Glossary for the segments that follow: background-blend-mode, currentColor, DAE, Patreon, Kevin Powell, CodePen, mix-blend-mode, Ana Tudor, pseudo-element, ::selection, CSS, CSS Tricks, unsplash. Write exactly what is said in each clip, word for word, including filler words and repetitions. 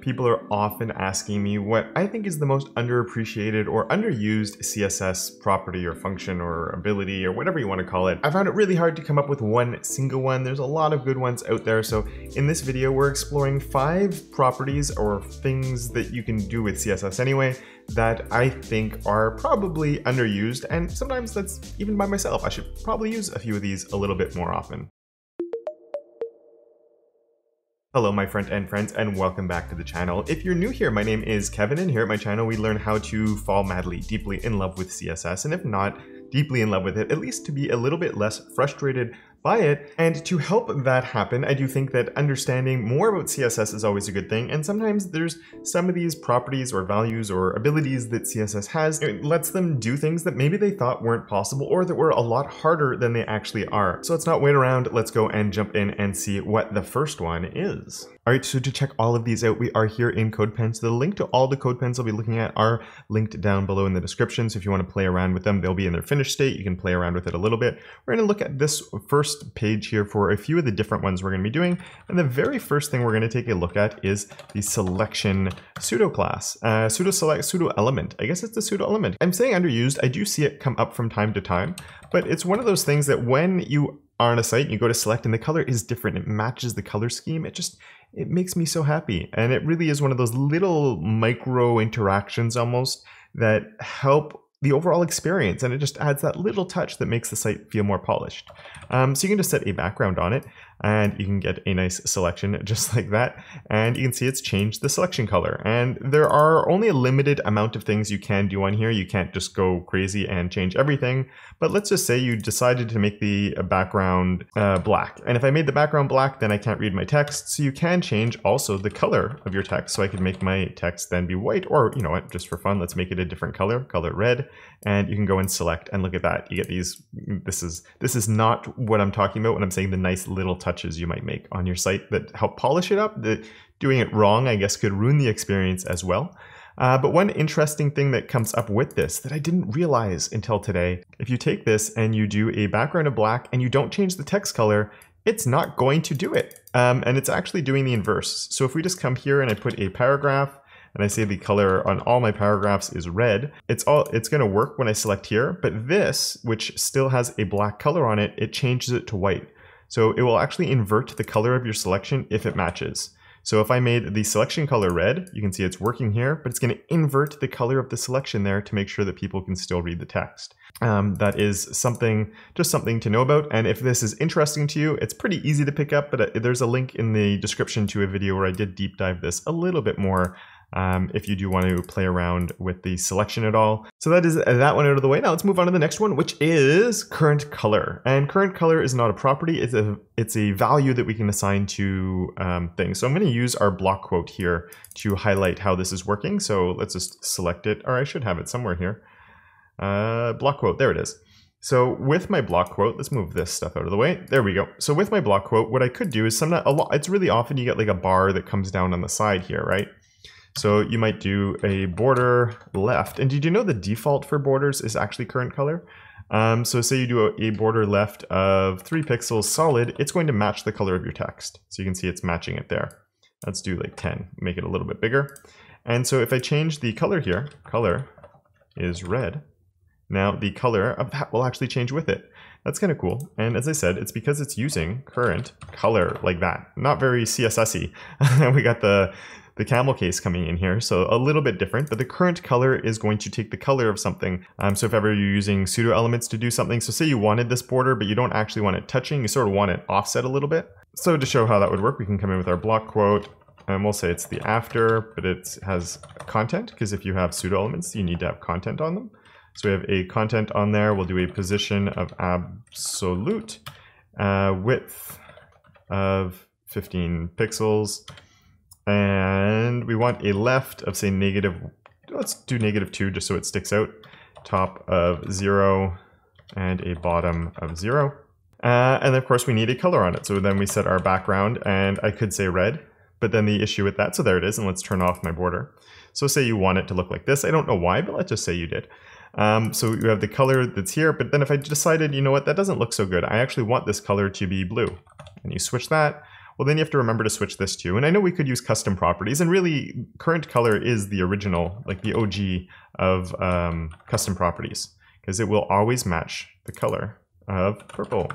People are often asking me what I think is the most underappreciated or underused C S S property or function or ability or whatever you want to call it. I found it really hard to come up with one single one. There's a lot of good ones out there. So in this video, we're exploring five properties or things that you can do with C S S anyway that I think are probably underused. And sometimes that's even by myself. I should probably use a few of these a little bit more often. Hello my friend and friends, and welcome back to the channel. If you're new here, my name is Kevin, and here at my channel we learn how to fall madly, deeply in love with C S S, and if not deeply in love with it, at least to be a little bit less frustrated by it. And to help that happen, I do think that understanding more about C S S is always a good thing, and sometimes there's some of these properties or values or abilities that C S S has. It lets them do things that maybe they thought weren't possible or that were a lot harder than they actually are. So let's not wait around, let's go and jump in and see what the first one is. Alright, so to check all of these out, we are here in CodePen. So the link to all the CodePens I'll be looking at are linked down below in the description, so if you want to play around with them, they'll be in their finished state, you can play around with it a little bit. We're going to look at this first page here for a few of the different ones we're going to be doing, and the very first thing we're going to take a look at is the selection pseudo class, uh, pseudo select, pseudo element. I guess it's the pseudo element. I'm saying underused. I do see it come up from time to time, but it's one of those things that when you are on a site and you go to select and the color is different, it matches the color scheme. It just it makes me so happy, and it really is one of those little micro interactions almost that help the overall experience, and it just adds that little touch that makes the site feel more polished. Um, so you can just set a background on it and you can get a nice selection just like that, and you can see it's changed the selection color, and there are only a limited amount of things you can do on here. You can't just go crazy and change everything, but let's just say you decided to make the background uh, black, and if I made the background black then I can't read my text, so you can change also the color of your text. So I could make my text then be white, or you know what, just for fun let's make it a different color, color red. And you can go and select, and look at that. You get these. This is this is not what I'm talking about when I'm saying the nice little touches you might make on your site that help polish it up. The, doing it wrong, I guess, could ruin the experience as well. Uh, but one interesting thing that comes up with this that I didn't realize until today, if you take this and you do a background of black and you don't change the text color, it's not going to do it. Um, and it's actually doing the inverse. So if we just come here and I put a paragraph, and I say the color on all my paragraphs is red, it's all it's gonna work when I select here, but this, which still has a black color on it, it changes it to white. So it will actually invert the color of your selection if it matches. So if I made the selection color red, you can see it's working here, but it's gonna invert the color of the selection there to make sure that people can still read the text. Um, that is something, just something to know about. And if this is interesting to you, it's pretty easy to pick up, but there's a link in the description to a video where I did deep dive this a little bit more. Um, if you do want to play around with the selection at all. So that is that one out of the way. Now let's move on to the next one, which is current color. And current color is not a property, it's a, it's a value that we can assign to um, things. So I'm going to use our block quote here to highlight how this is working. So let's just select it, or I should have it somewhere here. Uh, block quote, there it is. So with my block quote, let's move this stuff out of the way. There we go. So with my block quote, what I could do is some, a lot, it's really often you get like a bar that comes down on the side here, right? So you might do a border left, and did you know the default for borders is actually current color? Um, so say you do a, a border left of three pixels solid, it's going to match the color of your text. So you can see it's matching it there. Let's do like ten, make it a little bit bigger. And so if I change the color here, color is red. Now the color of that will actually change with it. That's kind of cool. And as I said, it's because it's using current color like that. Not very C S S-y. We got the the camel case coming in here, so a little bit different, but the current color is going to take the color of something. Um, so if ever you're using pseudo elements to do something, so say you wanted this border, but you don't actually want it touching, you sort of want it offset a little bit. So to show how that would work, we can come in with our block quote, and we'll say it's the after, but it has content, because if you have pseudo elements, you need to have content on them. So we have a content on there, we'll do a position of absolute, uh, width of fifteen pixels, and we want a left of say negative, let's do negative two just so it sticks out, top of zero and a bottom of zero. Uh, and of course we need a color on it. So then we set our background, and I could say red, but then the issue with that, so there it is, and let's turn off my border. So say you want it to look like this. I don't know why, but let's just say you did. Um, so you have the color that's here, but then if I decided, you know what, that doesn't look so good, I actually want this color to be blue, and you switch that. well, then you have to remember to switch this too. And I know we could use custom properties, and really current color is the original, like the O G of um, custom properties, because it will always match the color of purple.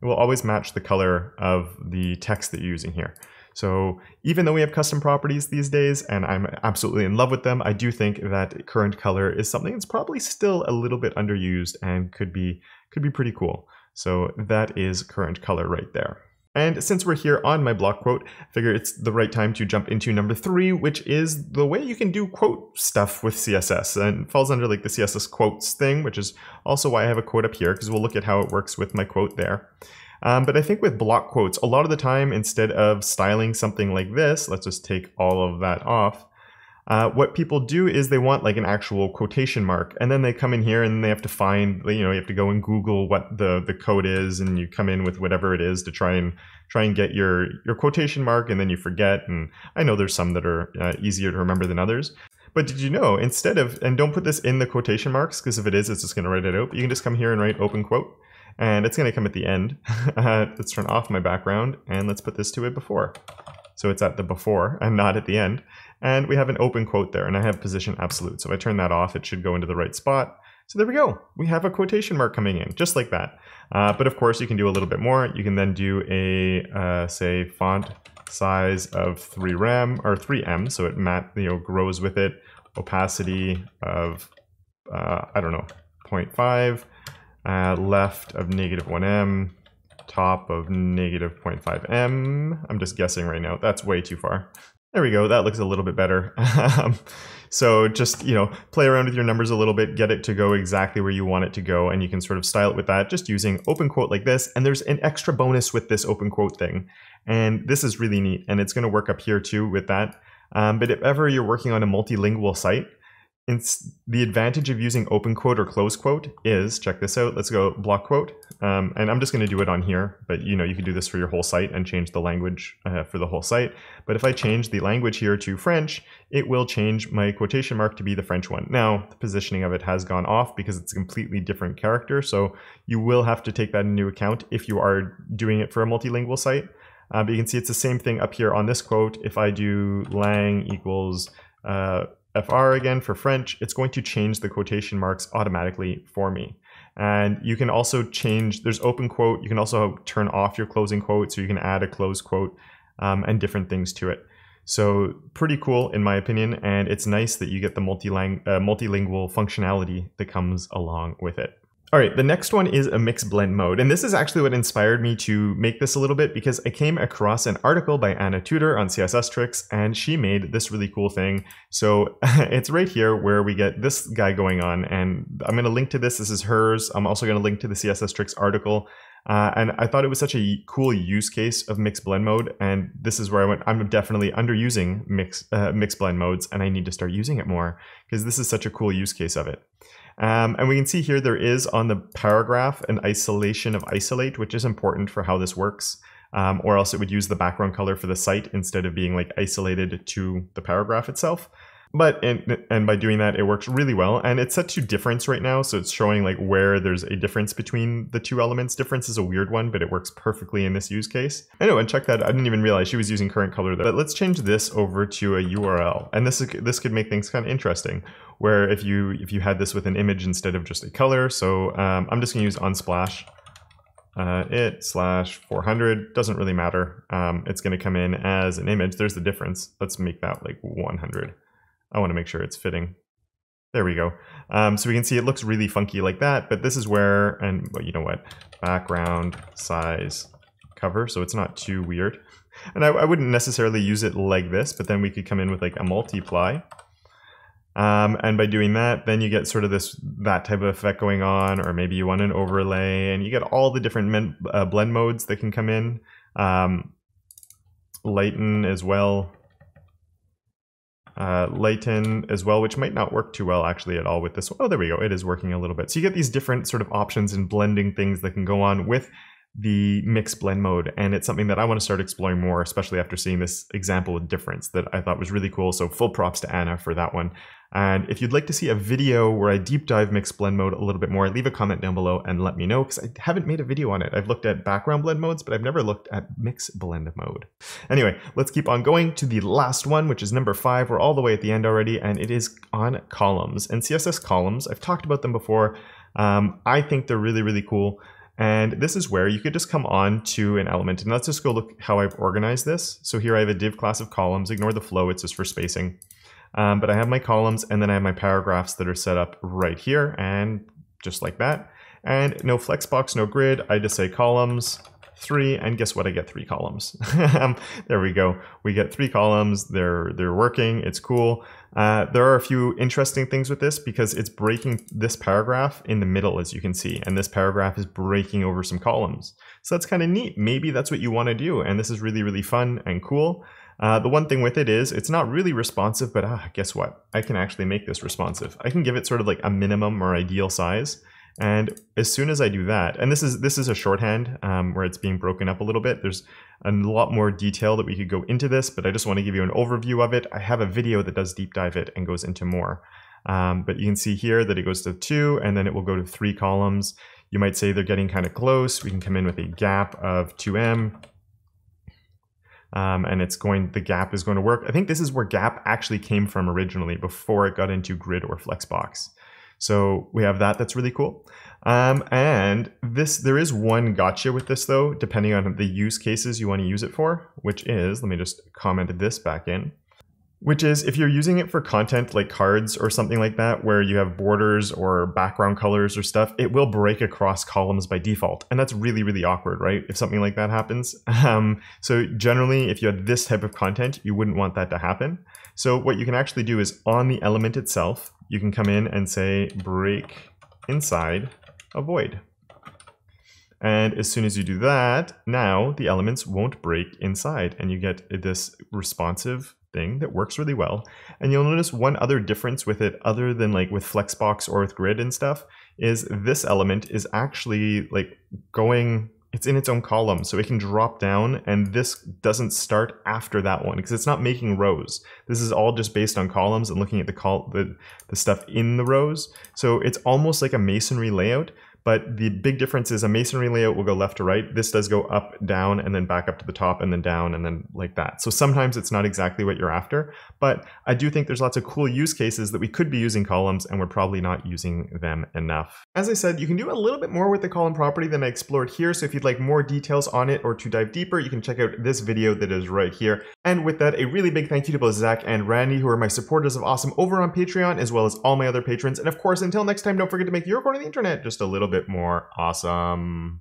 It will always match the color of the text that you're using here. So even though we have custom properties these days, and I'm absolutely in love with them, I do think that current color is something that's probably still a little bit underused and could be, could be pretty cool. So that is current color right there. And since we're here on my block quote, I figure it's the right time to jump into number three, which is the way you can do quote stuff with C S S, and falls under like the C S S quotes thing, which is also why I have a quote up here, because we'll look at how it works with my quote there. Um, but I think with block quotes, a lot of the time, instead of styling something like this, let's just take all of that off. Uh, what people do is they want like an actual quotation mark, and then they come in here and they have to find, you know, you have to go and Google what the, the code is, and you come in with whatever it is to try and try and get your, your quotation mark, and then you forget. And I know there's some that are uh, easier to remember than others. But did you know, instead of, and don't put this in the quotation marks, because if it is, it's just going to write it out. But you can just come here and write open quote, and it's going to come at the end. uh, let's turn off my background, and let's put this to a before. So it's at the before and not at the end. And we have an open quote there, and I have position absolute. So if I turn that off, it should go into the right spot. So there we go. We have a quotation mark coming in, just like that. Uh, but of course, you can do a little bit more. You can then do a, uh, say, font size of three rem, or three M, so it mat, you know, grows with it. Opacity of, uh, I don't know, zero point five. Uh, left of negative one M, top of negative zero point five M. I'm just guessing right now. That's way too far. There we go. That looks a little bit better. So just, you know, play around with your numbers a little bit, get it to go exactly where you want it to go, and you can sort of style it with that just using open quote like this. And there's an extra bonus with this open quote thing, and this is really neat, and it's going to work up here too with that. Um, but if ever you're working on a multilingual site, it's the advantage of using open quote or close quote is, check this out, let's go block quote, um, and I'm just going to do it on here, but you know, you can do this for your whole site and change the language uh, for the whole site. But if I change the language here to French, it will change my quotation mark to be the French one. Now, the positioning of it has gone off because it's a completely different character, so you will have to take that into account if you are doing it for a multilingual site. Uh, but you can see it's the same thing up here on this quote. If I do lang equals uh, F R again for French, it's going to change the quotation marks automatically for me. And you can also change, there's open quote, you can also turn off your closing quote, so you can add a close quote um, and different things to it. So pretty cool in my opinion, and it's nice that you get the multi-lang- uh, multilingual functionality that comes along with it. All right, the next one is a mix blend mode. And this is actually what inspired me to make this a little bit, because I came across an article by Ana Tudor on C S S Tricks, and she made this really cool thing. So it's right here where we get this guy going on, and I'm gonna link to this, this is hers. I'm also gonna link to the C S S Tricks article. Uh, and I thought it was such a cool use case of mix blend mode, and this is where I went, I'm definitely underusing mix, uh, mix blend modes, and I need to start using it more, because this is such a cool use case of it. Um, and we can see here there is on the paragraph an isolation of isolate, which is important for how this works, um, or else it would use the background color for the site instead of being like isolated to the paragraph itself. But and, and by doing that, it works really well, and it's set to difference right now, so it's showing like where there's a difference between the two elements. Difference is a weird one, but it works perfectly in this use case. I know, and check that. I didn't even realize she was using current color there. But let's change this over to a U R L, and this is, this could make things kind of interesting, where if you if you had this with an image instead of just a color. So um, I'm just gonna use unsplash. Uh, it slash four hundred, doesn't really matter. Um, it's gonna come in as an image. There's the difference. Let's make that like one hundred. I want to make sure it's fitting. There we go. Um, so we can see it looks really funky like that, but this is where, and well, you know what, background size cover, so it's not too weird. And I, I wouldn't necessarily use it like this, but then we could come in with like a multiply. Um, and by doing that, then you get sort of this, that type of effect going on, or maybe you want an overlay, and you get all the different men, uh, blend modes that can come in. Um, lighten as well. Uh, lighten as well, which might not work too well actually at all with this. Oh, there we go. It is working a little bit. So you get these different sort of options and blending things that can go on with the mix blend mode, and it's something that I want to start exploring more, especially after seeing this example of difference that I thought was really cool. So full props to Ana for that one. And if you'd like to see a video where I deep dive mix blend mode a little bit more, leave a comment down below and let me know, because I haven't made a video on it. I've looked at background blend modes, but I've never looked at mix blend mode. Anyway, let's keep on going to the last one, which is number five. We're all the way at the end already, and it is on columns and C S S columns. I've talked about them before. Um, I think they're really, really cool. And this is where you could just come on to an element, and let's just go look how I've organized this. So here I have a div class of columns, ignore the flow, it's just for spacing. Um, but I have my columns, and then I have my paragraphs that are set up right here, and just like that. And no flexbox, no grid, I just say columns, three, and guess what, I get three columns. There we go, we get three columns, they're, they're working, it's cool. Uh, there are a few interesting things with this, because it's breaking this paragraph in the middle, as you can see, and this paragraph is breaking over some columns. So that's kind of neat, maybe that's what you want to do, and this is really, really fun and cool. Uh, the one thing with it is it's not really responsive, but ah, guess what, I can actually make this responsive. I can give it sort of like a minimum or ideal size. And as soon as I do that, and this is this is a shorthand um, where it's being broken up a little bit. There's a lot more detail that we could go into this, but I just want to give you an overview of it. I have a video that does deep dive it and goes into more. Um, but you can see here that it goes to two, and then it will go to three columns. You might say they're getting kind of close. We can come in with a gap of two M. Um, and it's going, the gap is going to work. I think this is where gap actually came from originally, before it got into grid or flexbox. So we have that, that's really cool. Um, and this, there is one gotcha with this though, depending on the use cases you want to use it for, which is, let me just comment this back in, which is if you're using it for content like cards or something like that, where you have borders or background colors or stuff, it will break across columns by default. And that's really, really awkward, right? If something like that happens. Um, so generally, if you had this type of content, you wouldn't want that to happen. So what you can actually do is on the element itself, you can come in and say break inside a void. And as soon as you do that, now the elements won't break inside, and you get this responsive thing that works really well. And you'll notice one other difference with it, other than like with Flexbox or with grid and stuff, is this element is actually like going, it's in its own column, so it can drop down, and this doesn't start after that one because it's not making rows. This is all just based on columns and looking at the, col the, the stuff in the rows. So it's almost like a masonry layout, but the big difference is a masonry layout will go left to right. This does go up, down, and then back up to the top, and then down, and then like that. So sometimes it's not exactly what you're after, but I do think there's lots of cool use cases that we could be using columns, and we're probably not using them enough. As I said, you can do a little bit more with the column property than I explored here. So if you'd like more details on it or to dive deeper, you can check out this video that is right here. And with that, a really big thank you to both Zach and Randy, who are my supporters of awesome over on Patreon, as well as all my other patrons. And of course, until next time, don't forget to make your corner of the internet just a little bit more awesome.